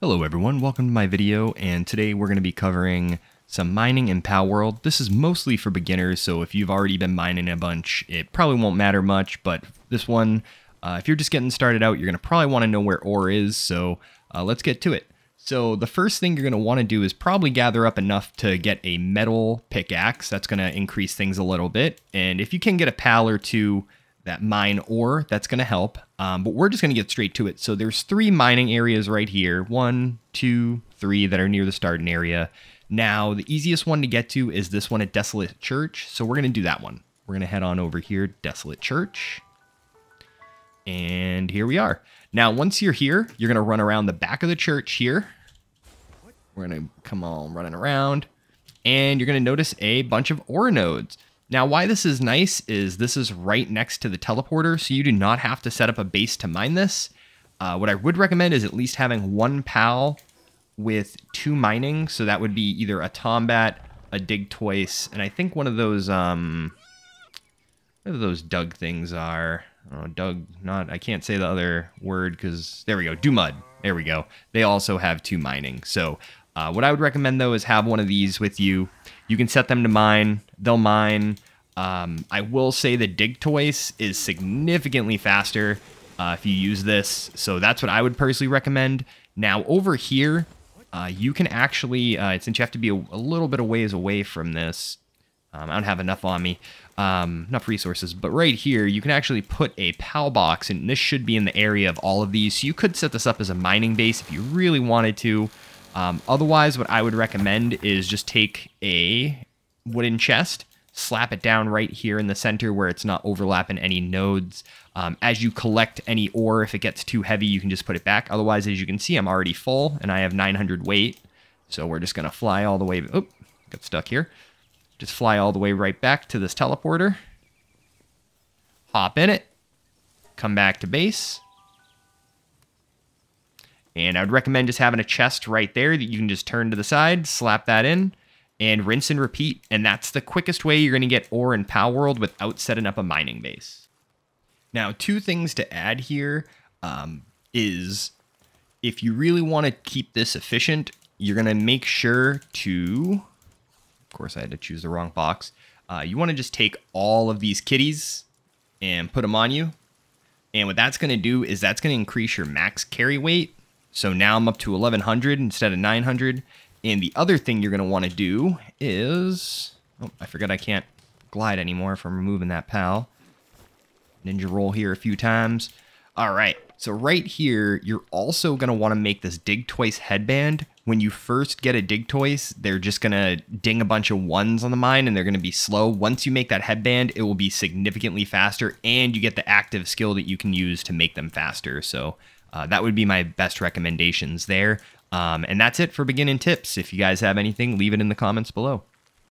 Hello everyone, welcome to my video, and today we're going to be covering some mining in Palworld. This is mostly for beginners, so if you've already been mining a bunch, it probably won't matter much, but this one, if you're just getting started out, you're going to probably want to know where ore is, so let's get to it. So the first thing you're going to want to do is probably gather up enough to get a metal pickaxe. That's going to increase things a little bit, and if you can get a pal or two that mine ore, that's going to help, but we're just going to get straight to it. So there's three mining areas right here, 1, 2, 3, that are near the starting area. Now the easiest one to get to is this one at Desolate Church, so we're going to do that one. We're going to head on over here, Desolate Church, and here we are. Now once you're here, you're going to run around the back of the church here. We're going to come on running around, and you're going to notice a bunch of ore nodes. Now, why this is nice is this is right next to the teleporter, so you do not have to set up a base to mine this. What I would recommend is at least having one pal with two mining, so that would be either a tombat, a digtoise, and I think one of those dug things are. Oh, dug, not, I can't say the other word because there we go, Dumud. There we go. They also have two mining, so. What I would recommend, though, is have one of these with you. You can set them to mine. They'll mine. I will say the Digtoise is significantly faster if you use this. So that's what I would personally recommend. Now, over here, you can actually, since you have to be a little bit of ways away from this, I don't have enough on me, enough resources, but right here, you can actually put a pal box, and this should be in the area of all of these. So you could set this up as a mining base if you really wanted to. Otherwise, what I would recommend is just take a wooden chest, slap it down right here in the center where it's not overlapping any nodes. As you collect any ore, if it gets too heavy, you can just put it back. Otherwise, as you can see, I'm already full and I have 900 weight. So we're just going to fly all the way. Oh, got stuck here. Just fly all the way right back to this teleporter. Hop in it. Come back to base. And I would recommend just having a chest right there that you can just turn to the side, slap that in, and rinse and repeat. And that's the quickest way you're going to get ore in Palworld without setting up a mining base. Now, two things to add here is if you really want to keep this efficient, you're going to make sure to, of course, I had to choose the wrong box. You want to just take all of these kitties and put them on you. And what that's going to do is that's going to increase your max carry weight. So now I'm up to 1,100 instead of 900. And the other thing you're going to want to do is... Oh, I forgot I can't glide anymore from removing that pal. Ninja roll here a few times. All right. So right here, you're also going to want to make this Digtoise headband. When you first get a Digtoise, they're just going to ding a bunch of ones on the mine, and they're going to be slow. Once you make that headband, it will be significantly faster, and you get the active skill that you can use to make them faster. So... that would be my best recommendations there. And that's it for beginning tips. If you guys have anything, leave it in the comments below.